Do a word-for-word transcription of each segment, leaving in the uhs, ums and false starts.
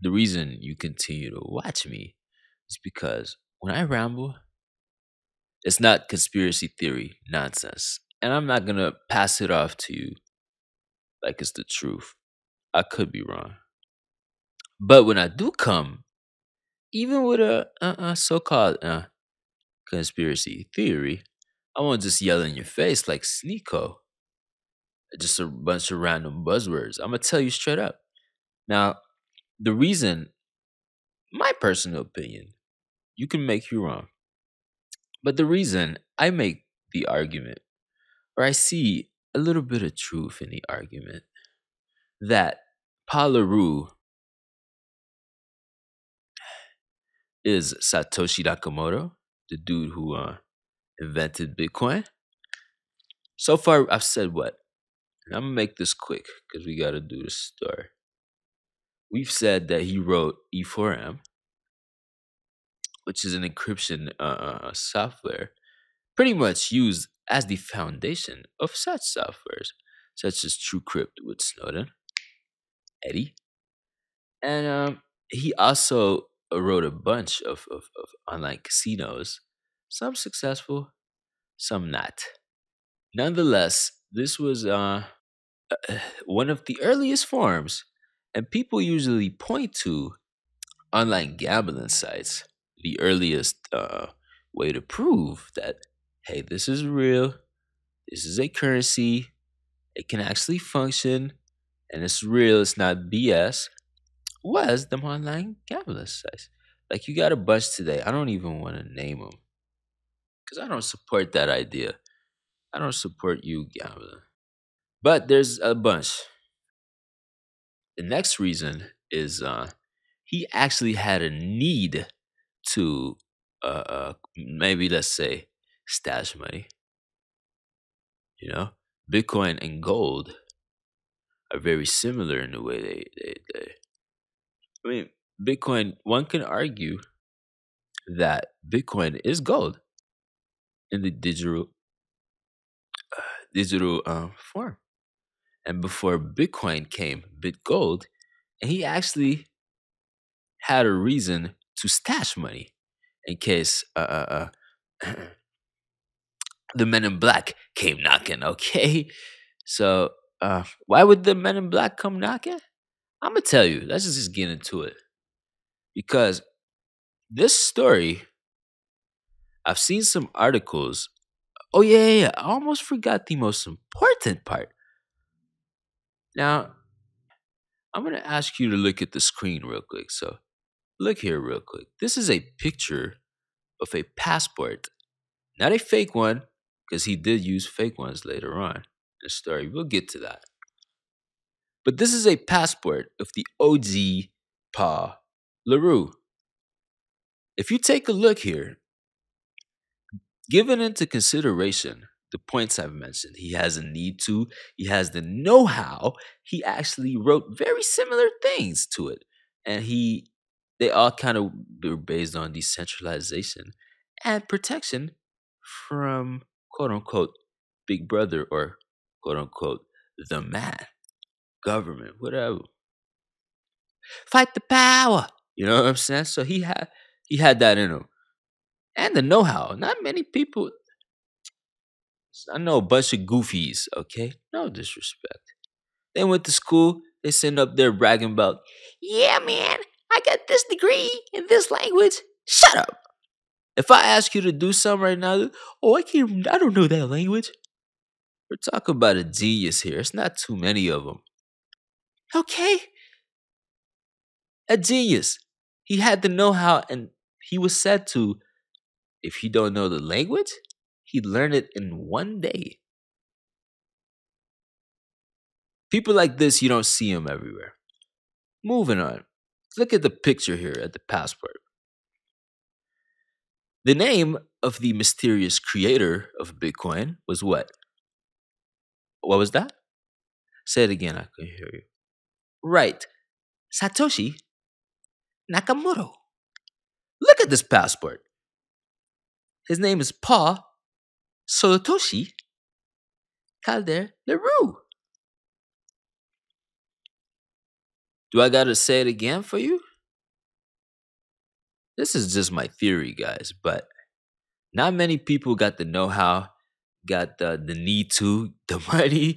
The reason you continue to watch me is because when I ramble, it's not conspiracy theory nonsense. And I'm not going to pass it off to you like it's the truth. I could be wrong. But when I do come, even with a uh-uh, so-called uh, conspiracy theory, I won't just yell in your face like Sneako. Just a bunch of random buzzwords. I'm going to tell you straight up. Now, the reason, my personal opinion, you can make you wrong, but the reason I make the argument, or I see a little bit of truth in the argument, that Paul Le Roux is Satoshi Nakamoto, the dude who uh, invented Bitcoin. So far, I've said what? And I'm going to make this quick because we got to do the story. We've said that he wrote E four M, which is an encryption uh, software pretty much used as the foundation of such softwares, such as TrueCrypt with Snowden, Eddie. And um, he also wrote a bunch of, of, of online casinos, some successful, some not. Nonetheless, this was uh, one of the earliest forms, and people usually point to online gambling sites, the earliest uh, way to prove that, hey, this is real, this is a currency, it can actually function, and it's real, it's not B S, was them online gambling sites. Like, you got a bunch today. I don't even want to name them because I don't support that idea. I don't support you gambling. But there's a bunch. The next reason is uh, he actually had a need to uh, uh, maybe, let's say, stash money. You know, Bitcoin and gold are very similar in the way they, they, they. I mean, Bitcoin, one can argue that Bitcoin is gold in the digital uh, digital um, form. And before Bitcoin came, BitGold, and he actually had a reason to stash money in case uh, uh, the men in black came knocking, okay? So uh, why would the men in black come knocking? I'm going to tell you. Let's just get into it. Because this story, I've seen some articles. Oh, yeah, yeah, yeah. I almost forgot the most important part. Now, I'm going to ask you to look at the screen real quick. So, look here real quick. This is a picture of a passport. Not a fake one, because he did use fake ones later on in the story. We'll get to that. But this is a passport of the O G Paul Le Roux. If you take a look here, given into consideration the points I've mentioned, he has a need to, he has the know-how, he actually wrote very similar things to it. And he, they all kind of were based on decentralization and protection from, quote-unquote, Big Brother or, quote-unquote, the man, government, whatever. Fight the power! You know what I'm saying? So he had, he had that in him. And the know-how. Not many people... I know a bunch of goofies, okay? No disrespect. They went to school, they send up there bragging about, yeah, man, I got this degree in this language. Shut up. If I ask you to do something right now, oh, I can't, I don't know that language. We're talking about a genius here. It's not too many of them. Okay. A genius. He had the know-how, and he was said to, if you don't know the language, he learned it in one day. People like this, you don't see them everywhere. Moving on. Look at the picture here at the passport. The name of the mysterious creator of Bitcoin was what? What was that? Say it again, I couldn't hear you. Right. Satoshi Nakamoto. Look at this passport. His name is Paul Satoshi Calder Le Roux. Do I gotta say it again for you? this is just my theory, guys, but not many people got the know-how, got the, the need to, the money,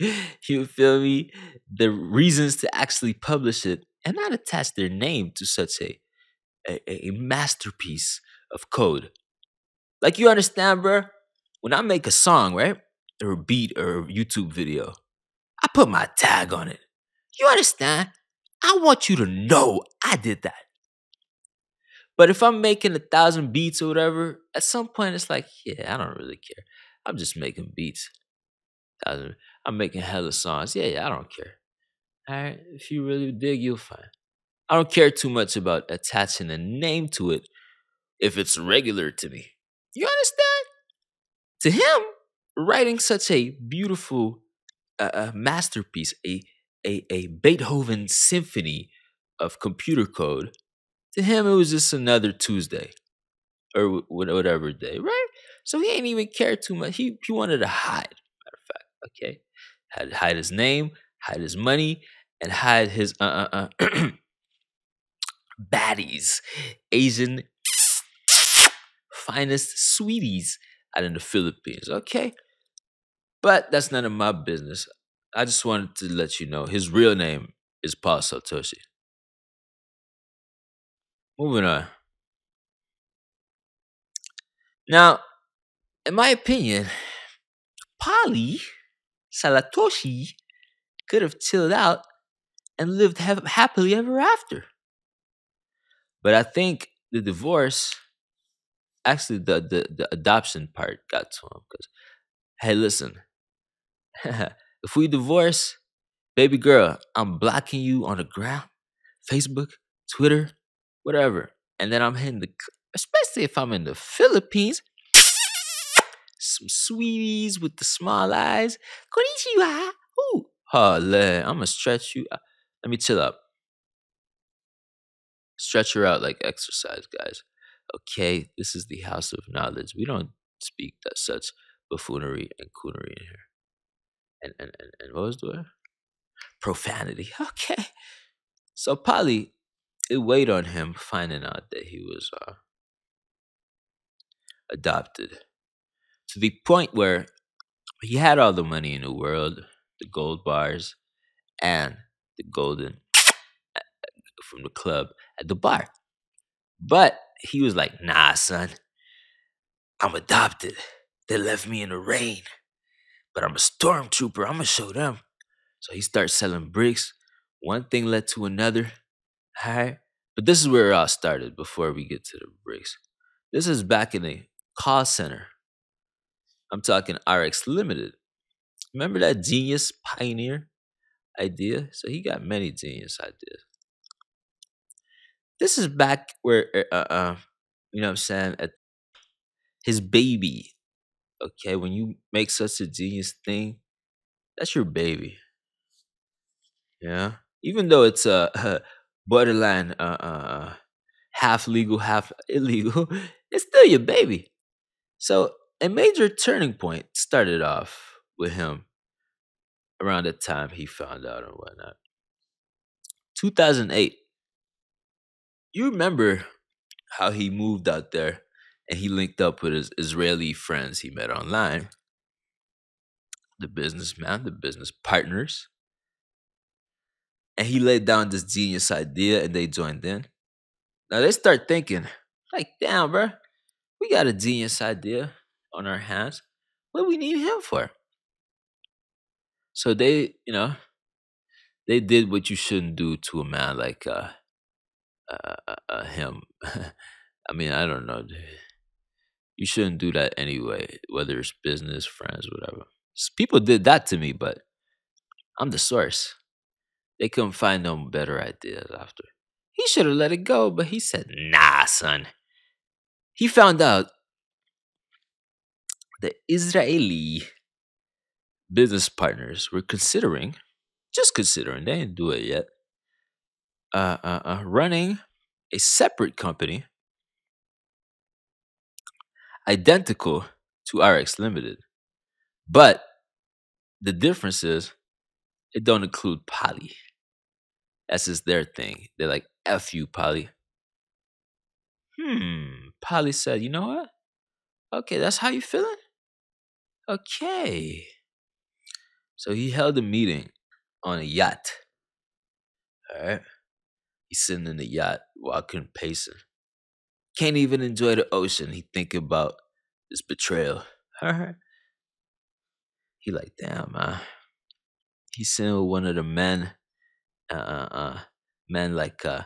you feel me, the reasons to actually publish it and not attach their name to such a, a, a masterpiece of code. Like, you understand, bro? When I make a song, right, or a beat or a YouTube video, I put my tag on it. You understand? I want you to know I did that. But if I'm making a thousand beats or whatever, at some point it's like, yeah, I don't really care. I'm just making beats. I'm making hella songs. Yeah, yeah, I don't care. All right, if you really dig, you'll find. I don't care too much about attaching a name to it if it's regular to me. You understand? To him, writing such a beautiful uh, masterpiece, a, a, a Beethoven symphony of computer code, to him, it was just another Tuesday or whatever day, right? So he ain't even care too much. He, he wanted to hide, matter of fact, okay? Had to hide his name, hide his money, and hide his uh uh uh baddies, Asian finest sweeties out in the Philippines, okay? But that's none of my business. I just wanted to let you know his real name is Paul Satoshi. Moving on. Now, in my opinion, Paul Satoshi could have chilled out and lived ha- happily ever after. But I think the divorce, actually the, the, the adoption part got to him. Because, hey, listen, if we divorce, baby girl, I'm blocking you on the ground, Facebook, Twitter, whatever. And then I'm hitting the, especially if I'm in the Philippines, some sweeties with the small eyes. Konnichiwa. Ooh. Holla, I'm going to stretch you out. Let me chill up. Stretch her out like exercise, guys. Okay, this is the house of knowledge. We don't speak that such buffoonery and coonery in here. And, and, and, and what was the word? Profanity. Okay. So Polly, it weighed on him finding out that he was uh, adopted, to the point where he had all the money in the world, the gold bars, and the golden from the club at the bar. But he was like, nah, son, I'm adopted. They left me in the rain, but I'm a stormtrooper. I'm going to show them. So he starts selling bricks. One thing led to another. All right. But this is where it all started before we get to the bricks. This is back in a call center. I'm talking R X Limited. Remember that genius pioneer idea? So he got many genius ideas. This is back where, uh, uh, you know what I'm saying, at his baby. Okay, when you make such a genius thing, that's your baby. Yeah? Even though it's a uh, uh, borderline uh, uh, half legal, half illegal, it's still your baby. So a major turning point started off with him around the time he found out and whatnot. two thousand eight. You remember how he moved out there and he linked up with his Israeli friends he met online. The businessman, the business partners. And he laid down this genius idea and they joined in. Now they start thinking, like, damn, bro, we got a genius idea on our hands. What do we need him for? So they, you know, they did what you shouldn't do to a man like uh, uh, uh, him. I mean, I don't know. You shouldn't do that anyway, whether it's business, friends, whatever. People did that to me, but I'm the source. They couldn't find no better ideas after. He should have let it go, but he said, nah, son. He found out the Israeli business partners were considering, just considering, they didn't do it yet, uh, uh, uh, running a separate company identical to R X Limited. But the difference is it don't include Polly. That's just their thing. They're like, F you, Polly. Hmm. Polly said, you know what? Okay, that's how you feeling? Okay. So he held a meeting on a yacht. All right. He's sitting in the yacht, walking, pacing. Can't even enjoy the ocean. He thinking about this betrayal. All right. He like, damn, man. He's sitting with one of the men, uh, uh, uh men like, uh,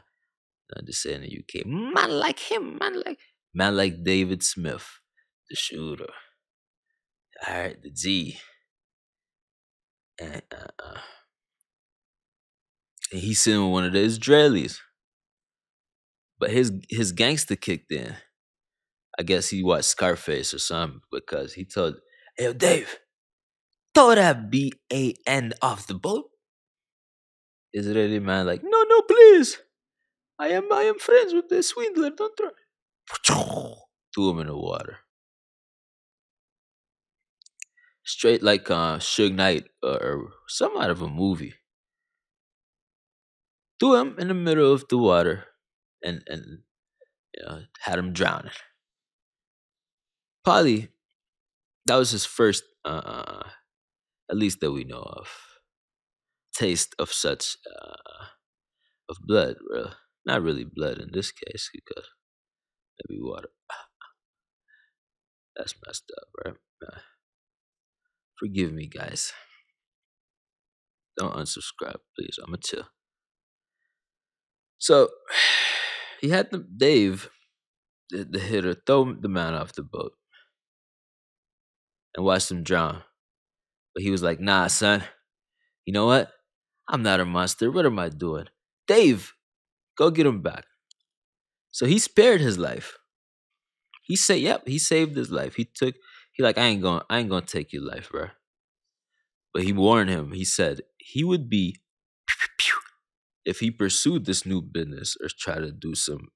I'm just saying in the U K, man like him, man like, man like David Smith, the shooter. All right, the G. And, uh, uh, and he's sitting with one of the Israelis. But his his gangster kicked in. I guess he watched Scarface or something because he told, hey, Dave, throw that B A N off the boat. Israeli man like, no, no, please. I am I am friends with the swindler. Don't try. Threw him in the water. Straight like uh, Suge Knight or, or some out of a movie. Threw him in the middle of the water and, and you know, had him drowning. Probably, that was his first, uh, at least that we know of, taste of such, uh, of blood, really. Not really blood in this case, because maybe water. That's messed up, right? Nah. Forgive me, guys. Don't unsubscribe, please. I'm a chill. So he had the Dave, the, the hitter, throw the man off the boat and watched him drown. But he was like, nah, son. You know what? I'm not a monster. What am I doing? Dave, go get him back. So he spared his life. He said, yep, he saved his life. He took... He like, I ain't going I ain't gonna take your life, bro. But he warned him. He said he would be if he pursued this new business or try to do some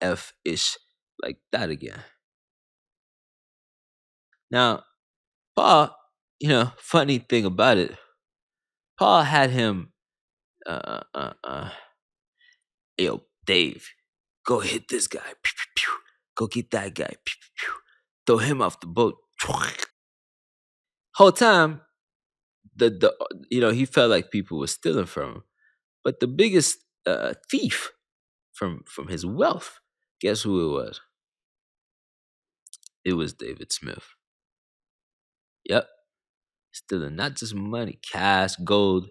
F-ish like that again. Now, Paul, you know, funny thing about it, Paul had him, uh, uh, uh, yo, Dave, go hit this guy. Go get that guy. Throw him off the boat. Whole time, the the you know he felt like people were stealing from him, but the biggest uh, thief from from his wealth, guess who it was? It was David Smith. Yep, stealing not just money, cash, gold,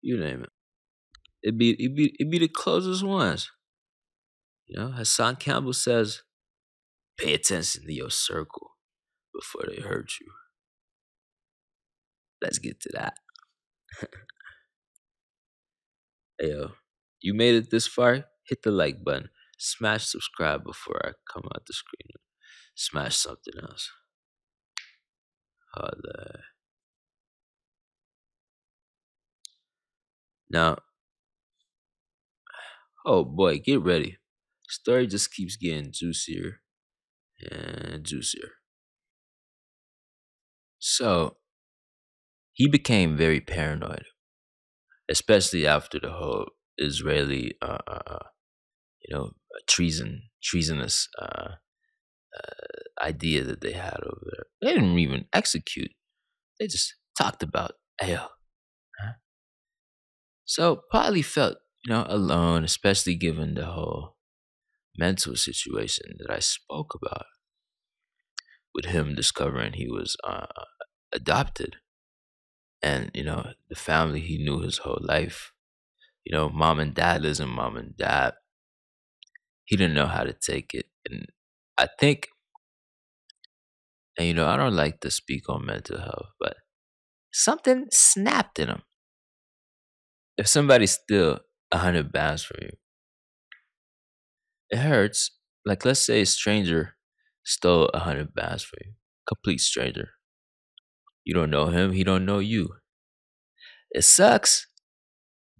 you name it. It be it be it be the closest ones. You know, Hassan Campbell says, pay attention to your circle before they hurt you. Let's get to that. Hey, yo, you made it this far? Hit the like button. Smash subscribe before I come out the screen. Smash something else. Holla. Now, oh boy, get ready. Story just keeps getting juicier. And juicier. So he became very paranoid, especially after the whole Israeli, uh, uh, you know, treason, treasonous uh, uh, idea that they had over there. They didn't even execute; they just talked about Ayo. Huh? So probably felt, you know, alone, especially given the whole mental situation that I spoke about, with him discovering he was uh, adopted, and you know the family he knew his whole life, you know, mom and dad isn't mom and dad. He didn't know how to take it, and I think, and you know, I don't like to speak on mental health, but something snapped in him. If somebody steals a hundred pounds from you, it hurts. Like, let's say a stranger stole a hundred pounds from you. Complete stranger. You don't know him. He don't know you. It sucks,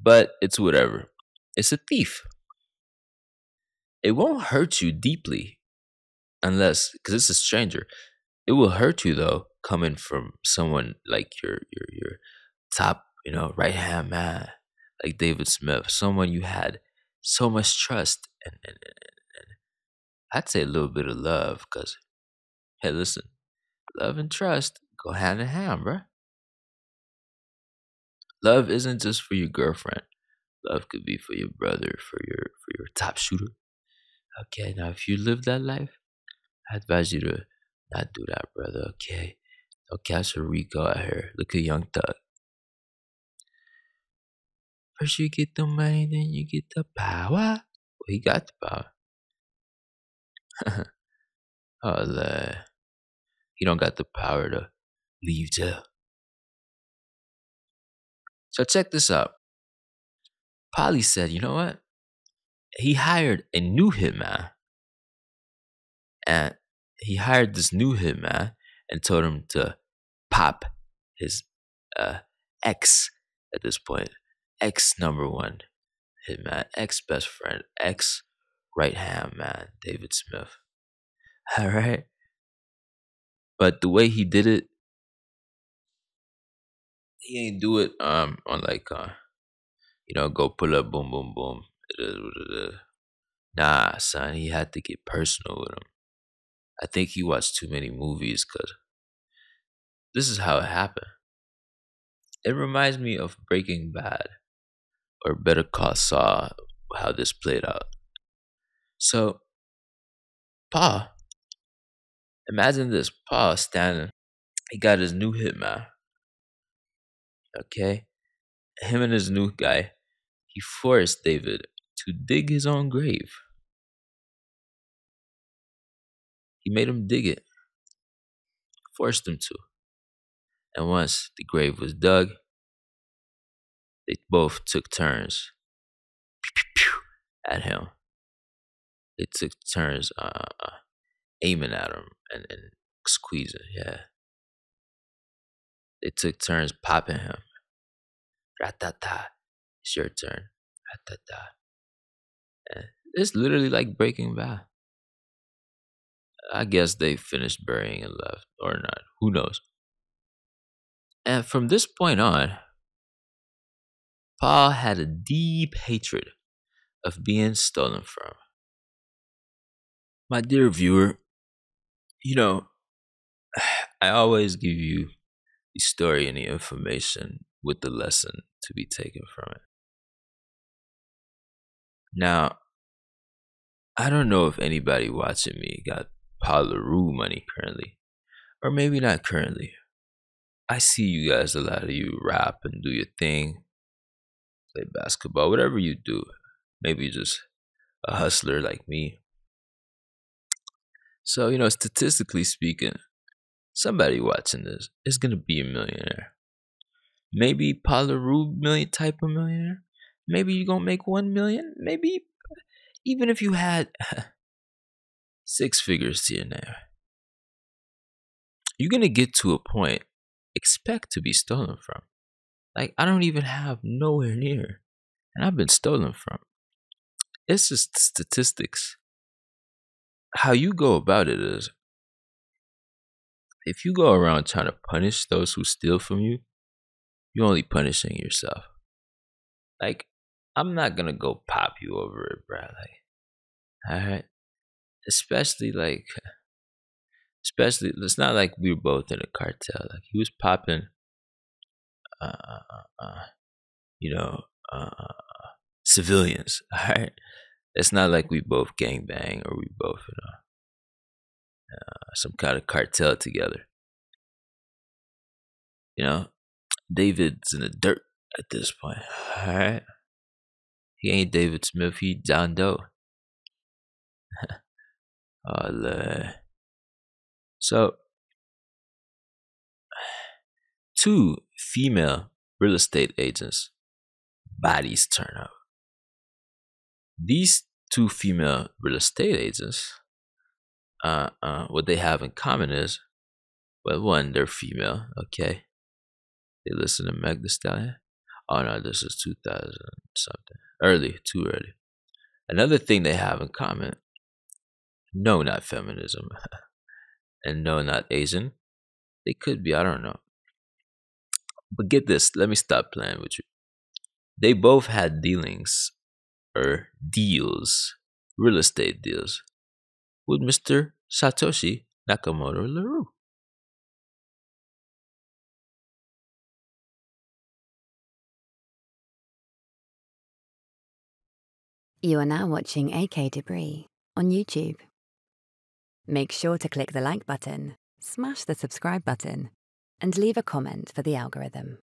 but it's whatever. It's a thief. It won't hurt you deeply unless, because it's a stranger. It will hurt you, though, coming from someone like your, your, your top, you know, right-hand man, like David Smith, someone you had so much trust and, and, and, and I'd say a little bit of love, because, hey, listen, love and trust go hand in hand, bruh. Love isn't just for your girlfriend. Love could be for your brother, for your for your top shooter. Okay, now if you live that life, I advise you to not do that, brother, okay? Don't catch a Rico out here. Look at Young Thug. First you get the money, then you get the power. Well, he got the power. Oh, the... He don't got the power to leave jail. So check this out. Polly said, you know what? He hired a new hitman. And he hired this new hitman and told him to pop his uh, ex at this point. Ex number one hitman, ex best friend, ex right hand man, David Smith. All right. But the way he did it, he ain't do it um on like uh you know, go pull up, boom, boom, boom. It is what it is. Nah, son, he had to get personal with him. I think he watched too many movies, because this is how it happened. It reminds me of Breaking Bad, or Better Call Saul, how this played out. So, Paul, imagine this. Paul standing, he got his new hitman. Okay? Him and his new guy, he forced David to dig his own grave. He made him dig it. Forced him to. And once the grave was dug, they both took turns at him. They took turns uh, aiming at him and, and squeezing, yeah. They took turns popping him. Ratata, it's your turn. Ratata. And it's literally like Breaking Bad. I guess they finished burying and left, or not. Who knows? And from this point on, Paul had a deep hatred of being stolen from. My dear viewer, you know, I always give you the story and the information with the lesson to be taken from it. Now, I don't know if anybody watching me got Paul Le Roux money currently, or maybe not currently. I see you guys, a lot of you rap and do your thing, play basketball, whatever you do. Maybe you're just a hustler like me. So, you know, statistically speaking, somebody watching this is going to be a millionaire. Maybe Paul Le Roux million type of millionaire. Maybe you're going to make one million. Maybe even if you had six figures to your name, you're going to get to a point expect to be stolen from. Like, I don't even have nowhere near, and I've been stolen from. It's just statistics. How you go about it is, if you go around trying to punish those who steal from you, you're only punishing yourself. Like, I'm not gonna go pop you over it, bro. Like, alright? Especially like Especially, it's not like we were both in a cartel. Like, he was popping, uh, uh, uh, you know, uh, civilians, all right? It's not like we both gangbang or we both, you know, uh, some kind of cartel together. You know, David's in the dirt at this point, all right? He ain't David Smith, he John Doe. Oh, Lord. So, two female real estate agents' bodies turn up. These two female real estate agents, uh, uh, what they have in common is, well, one, they're female, okay? They listen to Meg Thee Stallion. Oh, no, this is two thousand something. Early, too early. Another thing they have in common, no, not feminism. And no, not Asian. They could be, I don't know. But get this, let me stop playing with you. They both had dealings, or deals, real estate deals, with Mister Satoshi Nakamoto Le Roux. You are now watching A K Debris on YouTube. Make sure to click the like button, smash the subscribe button, and leave a comment for the algorithm.